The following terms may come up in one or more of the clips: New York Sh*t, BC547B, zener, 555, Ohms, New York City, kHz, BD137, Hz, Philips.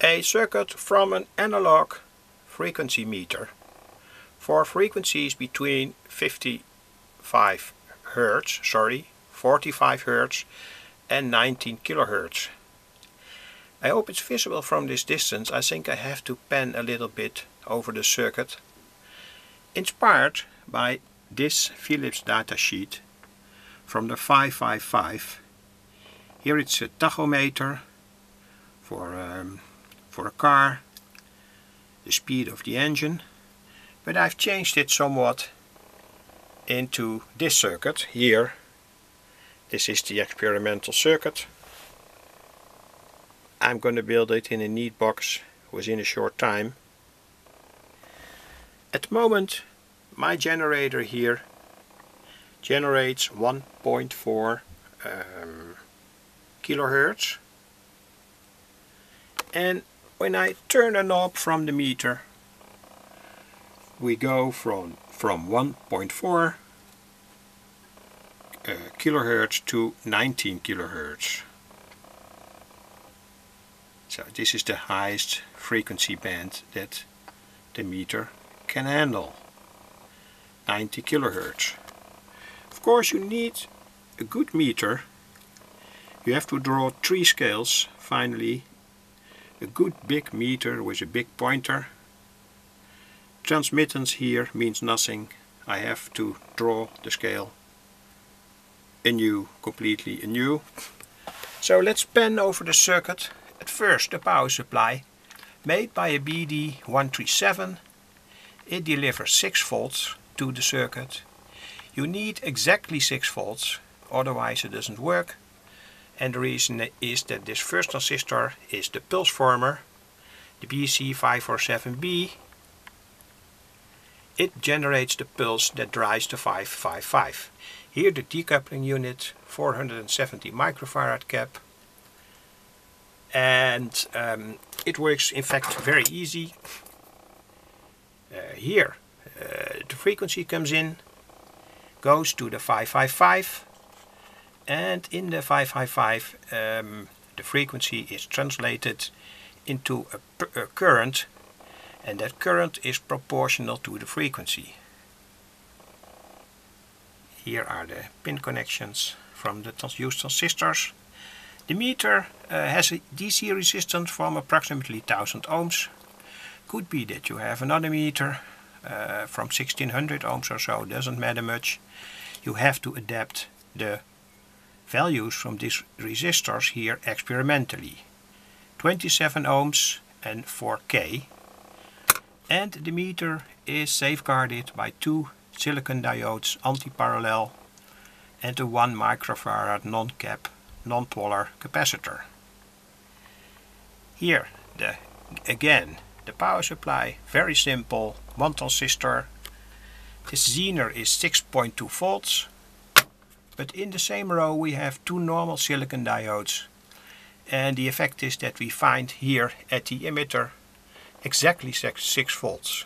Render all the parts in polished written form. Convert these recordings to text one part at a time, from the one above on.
a circuit from an analog frequency meter for frequencies between 45 Hz and 19 kHz. I hope it's visible from this distance. I think I have to pan a little bit over the circuit. Inspired by this Philips datasheet from the 555. Here it's a tachometer for a car, the speed of the engine, but I've changed it somewhat into this circuit here. This is the experimental circuit. I'm going to build it in a neat box within a short time. At the moment my generator here generates 1.4 kHz, and when I turn a knob from the meter we go from 1.4 kHz to 19 kHz. So this is the highest frequency band that the meter can handle, 90 kHz. Of course you need a good meter. You have to draw three scales finally, a good big meter with a big pointer. Transmittance here means nothing, I have to draw the scale anew, completely anew. So let's pan over the circuit. At first the power supply, made by a BD137, it delivers 6 volts to the circuit. You need exactly 6 volts, otherwise it doesn't work. And the reason is that this first transistor is the pulse former, the BC547B. It generates the pulse that drives the 555. Here the decoupling unit, 470 microfarad cap. And it works in fact very easy. Here the frequency comes in, goes to the 555, and in the 555 the frequency is translated into a current, and that current is proportional to the frequency. Here are the pin connections from the used transistors. The meter has a DC resistance from approximately 1000 ohms. Could be that you have another meter from 1600 ohms or so, doesn't matter much. You have to adapt the values from these resistors here experimentally. 27 ohms and 4K. And the meter is safeguarded by 2 silicon diodes anti-parallel and a 1 microfarad non-cap, non-polar capacitor. Here again the power supply, very simple, one transistor. This zener is 6.2 volts, but in the same row we have 2 normal silicon diodes, and the effect is that we find here at the emitter exactly 6 volts.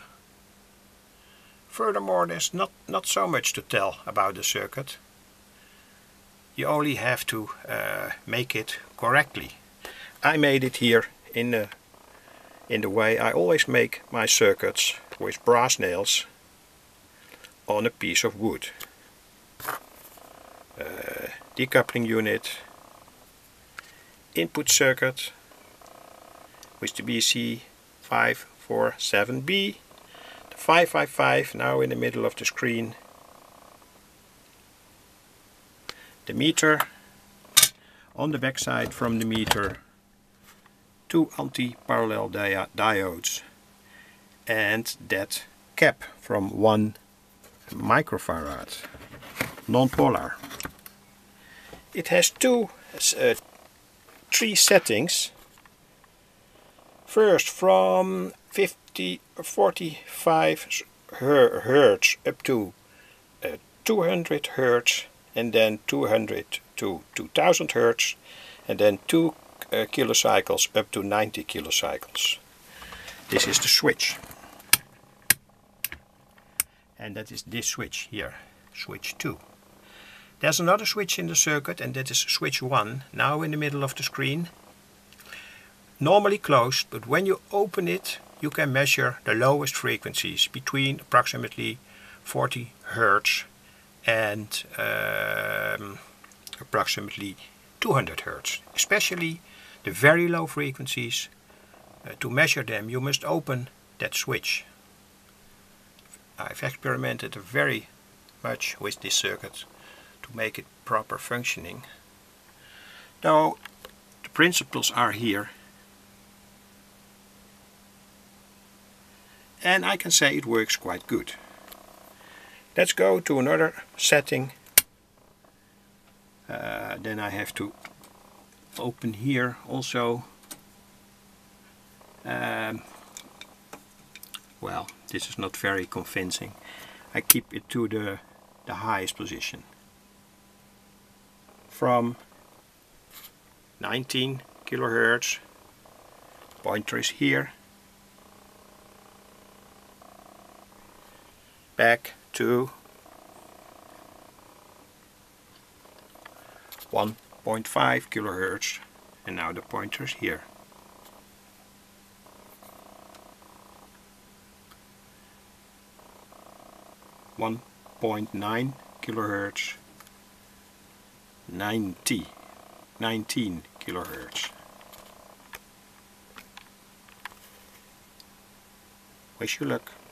Furthermore, there's not so much to tell about the circuit. You only have to make it correctly. I made it here in the way I always make my circuits, with brass nails on a piece of wood. Decoupling unit, input circuit with the BC547B, the 555 now in the middle of the screen, the meter, on the backside from the meter 2 anti-parallel diodes, and that cap from 1 microfarad, non-polar. It has 3 settings. First from 45 Hz up to 200 Hz, and then 200 to 2000 Hz, and then 2 kilocycles up to 90 kilocycles. This is the switch, and that is this switch here, switch 2. There's another switch in the circuit, and that is switch 1, now in the middle of the screen. normally closed, but when you open it you can measure the lowest frequencies between approximately 40 Hz and approximately 200 Hz, especially the very low frequencies. To measure them you must open that switch. I've experimented very much with this circuit to make it proper functioning. Now the principles are here, and I can say it works quite good. Let's go to another setting. Then I have to open here also. Well, this is not very convincing. I keep it to the highest position. From 19 kHz, pointer is here, back to 1.5 kHz, and now the pointer is here. One 0.9 kHz, 19 kHz. Wish you luck.